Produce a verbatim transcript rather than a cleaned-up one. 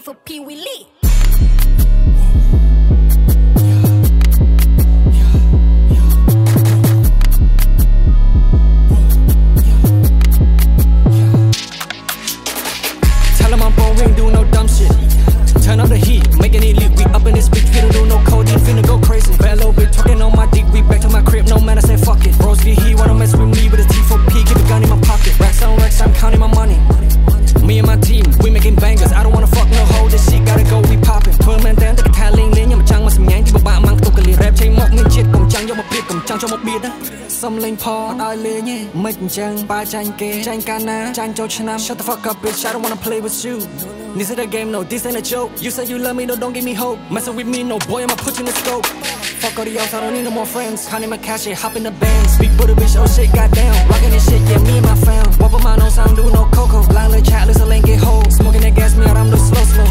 P for Pee Wee Lee. Tell him I'm boring, do no dumb shit. Turn up the heat, make an elite. We up in this bitch, we don't do no codeine, finna go crazy. Bad little bitch talking on my dick, we back to my crib. No man, I say fuck it. Bros get heat, wanna mess with me with a T for P. Keep a gun in my pocket. Racks on racks, I'm counting my money. Me and my team, we making bangers. I don't wanna fuck no hoe. This shit gotta go, we poppin'. Pull man down, take a tie ling ling. I'm a chang, I'm some yang, keep a bite, I'm a little. Rap chain, mock me shit, I'm chang, yo, my beat, I'm chang, yo, my beat. Some lane paw, I lay, yeah. Make me chang, buy chang, gay, chang, kana, chang, jo, chanam. Shut the fuck up, bitch, I don't wanna play with you. This is a game, no, this ain't a joke. You say you love me, no, don't give me hope. Messin' with me, no, boy, I'ma put you in the scope. Fuck all the else, I don't need no more friends. Counting my cash, yeah, hop in the bands. Speak for the bitch, oh shit, goddamn. Rockin' this shit, yeah, me and my fam. Wop on my nose, I don't do no cocoa. Line like child, listen, lane get hold. Smoking that gas, me out, I'm no slow, slow.